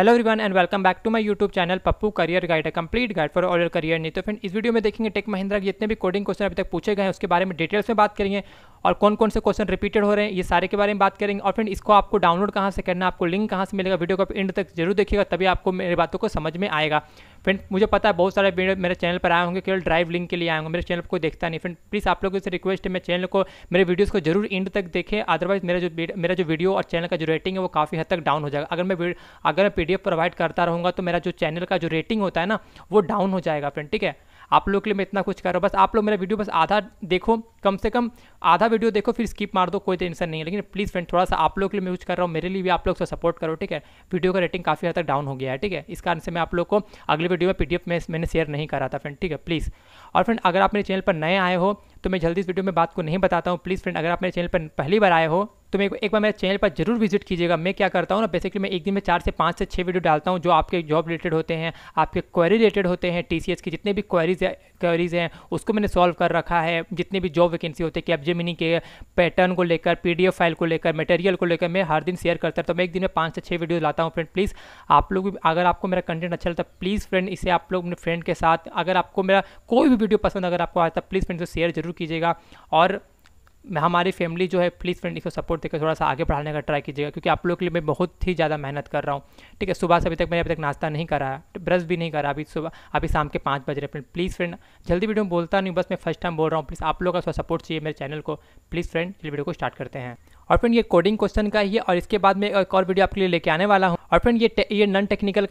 Hello everyone and welcome back to my YouTube channel Pappu career guide, a complete guide for all your career needs. तो friend, इस video में देखेंगे take Mahindra के जितने भी coding question अभी तक पूछे गए हैं उसके बारे में डिटेल्स में बात करेंगे, और कौन कौन से क्वेश्चन रिपीटेड हो रहे हैं ये सारे के बारे में बात करेंगे। और फ्रेंड, इसको आपको डाउनलोड कहाँ से करना, आपको लिंक कहाँ से मिलेगा, वीडियो को आप एंड तक जरूर देखिएगा, तभी आपको मेरी बातों को समझ में आएगा। फ्रेंड, मुझे पता है बहुत सारे वीडियो मेरे चैनल पर आए होंगे केवल ड्राइव लिंक के लिए आए होंगे, मेरे चैनल को देखता नहीं। फ्रेंड प्लीज़ आप लोगों से रिक्वेस्ट है, मेरे चैनल को, मेरे वीडियोज़ को जरूर एंड तक देखें, अदरवाइज मेरा जो वीडियो और चैनल का जो रेटिंग है वो काफ़ी हद तक डाउन हो जाएगा। अगर मैं PDF प्रोवाइड करता रहूँगा तो मेरा जो चैनल का जो रेटिंग होता है ना वो डाउन हो जाएगा। फ्रेंड ठीक है, आप लोग के लिए मैं इतना कुछ कर रहा हूँ, बस आप लोग मेरा वीडियो बस आधा देखो, कम से कम आधा वीडियो देखो, फिर स्किप मार दो, कोई टेंशन नहीं है। लेकिन प्लीज़ फ्रेंड, थोड़ा सा आप लोग के लिए मैं कुछ कर रहा हूँ, मेरे लिए भी आप लोग से सपोर्ट करो। ठीक है, वीडियो का रेटिंग काफ़ी हद तक डाउन हो गया है। ठीक है, इस कारण से मैं आप लोग को अगले वीडियो में PDF में मैंने शेयर नहीं करा था। फ्रेंड ठीक है प्लीज़। और फ्रेंड, अगर आप मेरे चैनल पर नए आए हो तो मैं जल्दी इस वीडियो में बात को नहीं बताता हूँ। प्लीज़ फ्रेंड, अगर आप मेरे चैनल पर पहली बार आए हो तो मैं एक बार मेरे चैनल पर जरूर विजिट कीजिएगा। मैं क्या करता हूँ ना, बेसिकली मैं एक दिन में 4 से 5 से 6 वीडियो डालता हूँ जो आपके जॉब रिलेटेड होते हैं, आपके क्वेरी रिलेटेड होते हैं, TCS की जितने भी क्वेरीज हैं उसको मैंने सॉल्व कर रखा है, जितने भी जॉब वैकेंसी होते हैं कैपजेमिनी के पैटर्न को लेकर, PDF फाइल को लेकर, मटेरियल को लेकर, मैं हर दिन शेयर करता हूँ। तो मैं एक दिन में 5 से 6 वीडियो लाता हूँ। फ्रेंड प्लीज़ आप लोग, अगर आपको मेरा कंटेंट अच्छा लगता है प्लीज़ फ्रेंड इसे आप लोग अपने फ्रेंड के साथ, अगर आपको मेरा कोई भी वीडियो पसंद अगर आपको आता है प्लीज़ फ्रेंड इसे शेयर जरूर कीजिएगा, और हमारी फैमिली जो है प्लीज़ फ्रेंड इसको सपोर्ट देकर थोड़ा सा आगे बढ़ाने का ट्राई कीजिएगा, क्योंकि आप लोगों के लिए मैं बहुत ही ज़्यादा मेहनत कर रहा हूँ। ठीक है, सुबह से अभी तक मैंने अभी तक नाश्ता नहीं करा है, ब्रश भी नहीं करा, अभी शाम के 5 बज रहे। फ्रेंड प्लीज़ फ्रेंड, जल्दी वीडियो में बोलता नहीं, बस मैं फर्स्ट टाइम बोल रहा हूँ, प्लीज़ आप लोगों का सपोर्ट चाहिए मेरे चैनल को। प्लीज़ फ्रेंड ये वीडियो को स्टार्ट करते हैं। और फ्रेंड ये कोडिंग क्वेश्चन का ही है, और इसके बाद मैं एक और वीडियो आपके लिए लेके आने वाला हूँ। और फ्रेंड ये नॉन टेक्निकल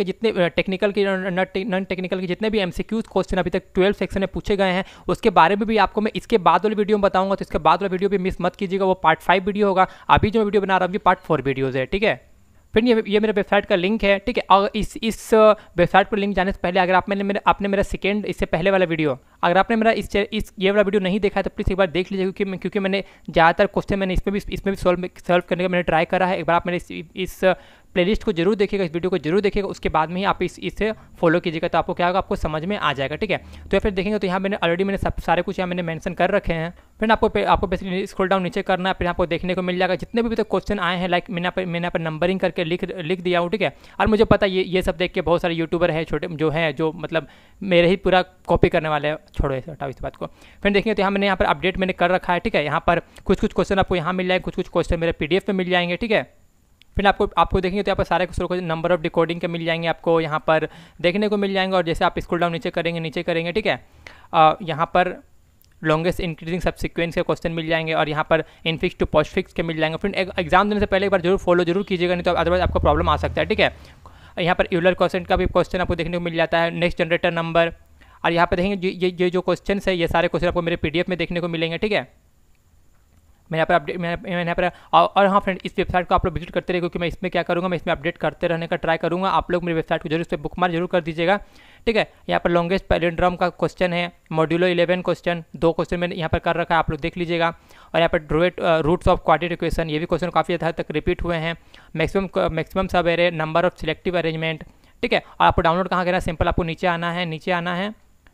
के जितने भी MCQs क्वेश्चन अभी तक 12 सेक्शन में पूछे गए हैं उसके बारे में भी आपको मैं इसके बाद वाले वीडियो में बताऊंगा, तो इसके बाद वाला वीडियो भी मिस मत कीजिएगा, वो पार्ट 5 वीडियो होगा। अभी जो वीडियो बना रहा हूँ ये पार्ट 4 वीडियोज़ है। ठीक है फिर ये मेरे वेबसाइट का लिंक है। ठीक है, और इस वेबसाइट पर लिंक जाने से पहले अगर आपने मेरा सेकेंड, इससे पहले वाला वीडियो, अगर आपने मेरा ये वाला वीडियो नहीं देखा है तो प्लीज़ एक बार देख लीजिए, क्योंकि मैंने ज़्यादातर क्वेश्चन मैंने इसमें भी सॉल्व करने का मैंने ट्राई करा है। एक बार आप मेरे इस प्लेलिस्ट को जरूर देखिएगा, इस वीडियो को जरूर देखिएगा, उसके बाद में ही आप इसे फॉलो कीजिएगा, तो आपको क्या होगा, आपको समझ में आ जाएगा। ठीक है, तो फिर देखेंगे तो यहाँ मैंने सारे कुछ यहाँ मैंने मेंशन कर रखे हैं। फिर आपको बेसिकली स्क्रॉल डाउन नीचे करना है, फिर आपको देखने को मिल जाएगा जितने भी तक क्वेश्चन आए हैं, लाइक मैंने यहाँ पर नंबरिंग करके लिख दिया हूँ। ठीक है, और मुझे पता ये सब देख के बहुत सारे यूट्यूबर है छोटे जो मतलब मेरे ही पूरा कॉपी करने वाले हैं, छोड़ो इस बात को। फिर देखेंगे तो यहाँ पर अपडेट मैंने कर रखा है। ठीक है, यहाँ पर कुछ क्वेश्चन आपको यहाँ मिल जाएंगे, कुछ क्वेश्चन मेरे PDF में मिल जाएंगे। ठीक है, फिर आपको देखेंगे तो यहाँ पर सारे क्वेश्चन नंबर ऑफ डिकोडिंग के मिल जाएंगे, आपको यहाँ पर देखने को मिल जाएंगे। और जैसे आप स्क्रॉल डाउन नीचे करेंगे ठीक है, यहाँ पर लॉन्गेस्ट इंक्रीजिंग सबसिक्वेंस के क्वेश्चन मिल जाएंगे, और यहाँ पर इनफिक्स टू पोस्टफिक्स के मिल जाएंगे। फिर एग्जाम देने से पहले एक बार फॉलो जरूर कीजिएगा, नहीं तो अदरवाइज आपको प्रॉब्लम आ सकता है। ठीक है, यहाँ पर यूलर क्वेश्चन का भी क्वेश्चन आपको देखने को मिल जाता है, नेक्स्ट जनरेटर नंबर, और यहाँ पर देखेंगे ये जो क्वेश्चन है ये सारे क्वेश्चन आपको मेरे PDF में देखने को मिलेंगे। ठीक है, मैं यहाँ पर और हाँ फ्रेंड, इस वेबसाइट को आप लोग विजिट करते रहे, क्योंकि मैं इसमें क्या करूँगा, मैं इसमें अपडेट करते रहने का ट्राई करूँगा। आप लोग मेरी वेबसाइट को जरूर से बुकमार्क जरूर कर दीजिएगा। ठीक है, यहाँ पर लॉन्गेस्ट पैलिंड्रोम का क्वेश्चन है, मॉड्यूलो 11 क्वेश्चन, 2 क्वेश्चन मैंने यहाँ पर कर रखा है, आप लोग देख लीजिएगा। और यहाँ पर रूट्स ऑफ क्वाड्रेटिक इक्वेशन, ये भी क्वेश्चन काफ़ी हद तक रिपीट हुए हैं। मैक्सिमम सब array, number of selective arrangement. ठीक है, और आपको डाउनलोड कहाँ करना है, सिंपल आपको नीचे आना है।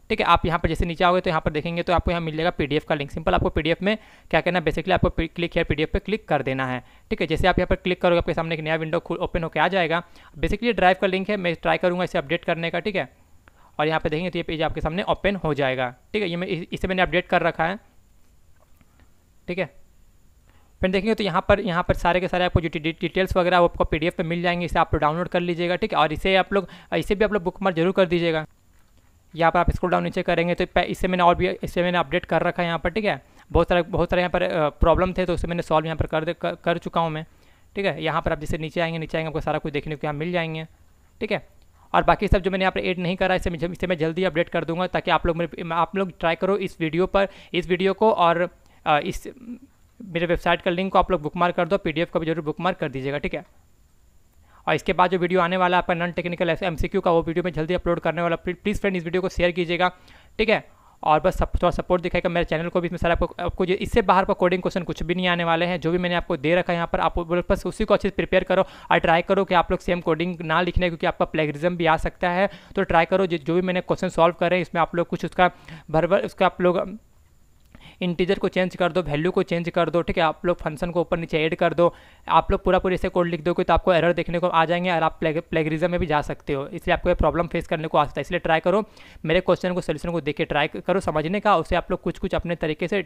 ठीक है, आप यहाँ पर जैसे नीचे आओगे तो यहाँ पर देखेंगे तो आपको यहाँ मिल जाएगा PDF का लिंक। सिंपल आपको PDF में क्या करना है, बेसिकली आपको क्लिक है PDF पे क्लिक कर देना है। ठीक है, जैसे आप यहाँ पर क्लिक करोगे आपके सामने एक नया विंडो ओपन होकर आ जाएगा। बेसिकली ड्राइव का लिंक है, मैं ट्राई करूँगा इसे अपडेट करने का। ठीक है, और यहाँ पर देखेंगे तो ये पेज आपके सामने ओपन हो जाएगा। ठीक है, ये इसे मैंने अपडेट कर रखा है। ठीक है, फिर देखेंगे तो यहाँ पर सारे के सारे आपको जो डिटेल्स वगैरह वो आपको PDF में मिल जाएंगे, इसे आप डाउनलोड कर लीजिएगा। ठीक है, और इसे भी आप लोग बुकमार्क जरूर कर दीजिएगा। यहाँ पर आप स्क्रॉल डाउन नीचे करेंगे तो इसे मैंने अपडेट कर रखा है यहाँ पर। ठीक है, बहुत सारे यहाँ पर प्रॉब्लम थे तो उसे मैंने सॉल्व यहाँ पर कर चुका हूँ मैं। ठीक है, यहाँ पर आप जैसे नीचे आएंगे आपको सारा कुछ देखने को यहाँ मिल जाएंगे। ठीक है, और बाकी सब जो मैंने यहाँ पर ऐड नहीं करा इसे मैं जल्दी अपडेट कर दूँगा, ताकि आप लोग ट्राई करो इस वीडियो को, और इस मेरे वेबसाइट का लिंक को आप लोग बुकमार्क कर दो, PDF को भी जरूर बुकमार्क कर दीजिएगा। ठीक है, और इसके बाद जो वीडियो आने वाला है आपका नॉन टेक्निकल MCQ का, वो वीडियो मैं जल्दी अपलोड करने वाला। प्लीज़ फ्रेंड इस वीडियो को शेयर कीजिएगा। ठीक है, और बस थोड़ा सपोर्ट दिखाएगा मेरे चैनल को भी। इसमें सारा आपको इससे बाहर का कोडिंग क्वेश्चन कुछ भी नहीं आने वाले हैं, जो भी मैंने आपको दे रखा है यहाँ पर आप बस उसी को अच्छे से प्रिपेयर करो, और ट्राई करो कि आप लोग सेम कोडिंग ना लिखने, क्योंकि आपका प्लेगरिज्म भी आ सकता है। तो ट्राई करो जो भी मैंने क्वेश्चन सॉल्व करें इसमें आप लोग कुछ उसका आप लोग इंटीजर को चेंज कर दो, वैल्यू को चेंज कर दो, ठीक है। आप लोग फंक्शन को ऊपर नीचे ऐड कर दो, आप लोग पूरा पूरी ऐसे कोड लिख दोगे तो आपको एरर देखने को आ जाएंगे और आप प्लेगरिज्म में भी जा सकते हो, इसलिए आपको ये प्रॉब्लम फेस करने को आ सकता है। इसलिए ट्राई करो, मेरे क्वेश्चन को सोल्यूशन को देख के ट्राई करो समझने का, उससे आप लोग कुछ कुछ अपने तरीके से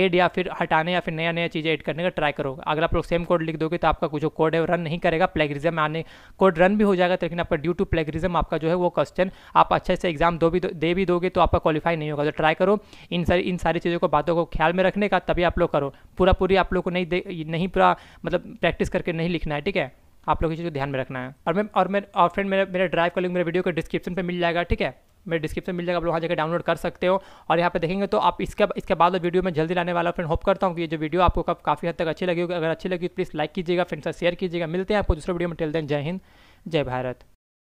ऐड या फिर हटाने या फिर नया नया चीज़ें ऐड करने का ट्राई करो। अगर आप लोग सेम कोड लिख दोगे तो आपका कुछ कोड है रन नहीं करेगा, प्लेगरिज्म में आने कोड रन भी हो जाएगा, लेकिन आपका ड्यू टू प्लेगरिज्म आपका जो है वो क्वेश्चन आप अच्छे से एग्जाम दे भी दोगे तो आपका क्वालिफाई नहीं होगा। तो ट्राई करो इन सारी चीज़ों को, बातों को ख्याल में रखने का, तभी आप लोग करो। पूरा पूरी आप लोग को नहीं पूरा मतलब प्रैक्टिस करके नहीं लिखना है, ठीक है। आप लोग इस चीज़ को ध्यान में रखना है। और फ्रेंड मेरा ड्राइव का लिंक मेरे वीडियो के डिस्क्रिप्शन पर मिल जाएगा, ठीक है, मेरे डिस्क्रिप्शन मिल जाएगा, आप लोग वहाँ जाकर डाउनलोड कर सकते हो। और यहाँ पे देखेंगे तो आप इसके बाद वीडियो में जल्दी लाने वाला। फ्रेंड होप करता हूँ कि ये जो वीडियो आपको काफ़ी हद तक अच्छी लगी होगी। अगर अच्छी लगी तो प्लीज़ लाइक कीजिएगा, फ्रेंड से शेयर कीजिएगा। मिलते हैं आपको दूसरे वीडियो में। टिल देन जय हिंद, जय भारत।